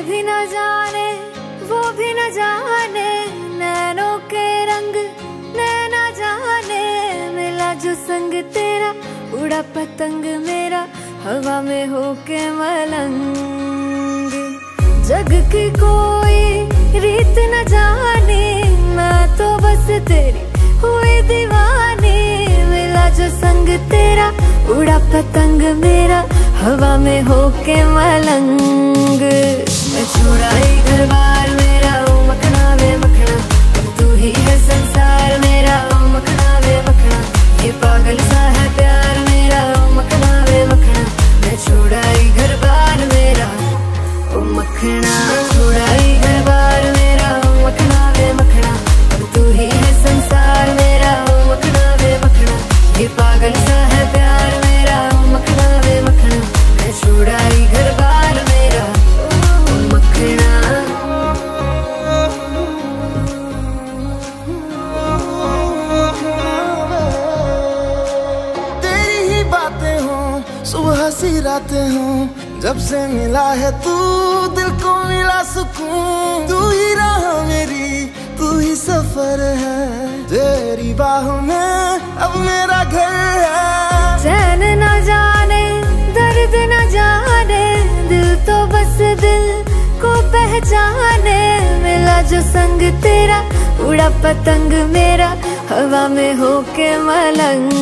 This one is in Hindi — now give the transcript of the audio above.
ये भी न जाने वो भी न जाने, नैनों के रंग नैना जाने, मिला जो संग तेरा उड़ा पतंग मेरा, हवा में होके मलंग। जग की कोई रीत न जाने, मैं तो बस तेरी हुई दीवानी, मिला जो संग तेरा उड़ा पतंग मेरा, हवा में होके मलंग। मैं छोड़ा ही घर बार मेरा ओ मखना वे मखना, अब तू ही है संसार मेरा ओ मखना वे मखना, ये पागल सा है प्यार मेरा ओ मखना वे मखना। मैं छोड़ा ही घर बार मेरा ओ मखना, छोड़ा ही घर बार मेरा ओ मखना वे मखना, अब तू ही है संसार मेरा ओ मखना वे मखना, ये पागल सा है प्यार मेरा ओ मखना वे मखना। मैं छोड़ा ही घर बार मेरा ओ मखना। तेरी ही बातें हों सुबह सी रातें हों, जब से मिला है तू दिल को मिला सुकून, तू ही राह मेरी तू ही सफर है, तेरी बाहों में अब मेरा घर है। चैन न जाने दर्द न जाने, दिल तो बस दिल को पहचाने, मिला जो संग तेरा उड़ा पतंग मेरा, हवा में होके मलंग।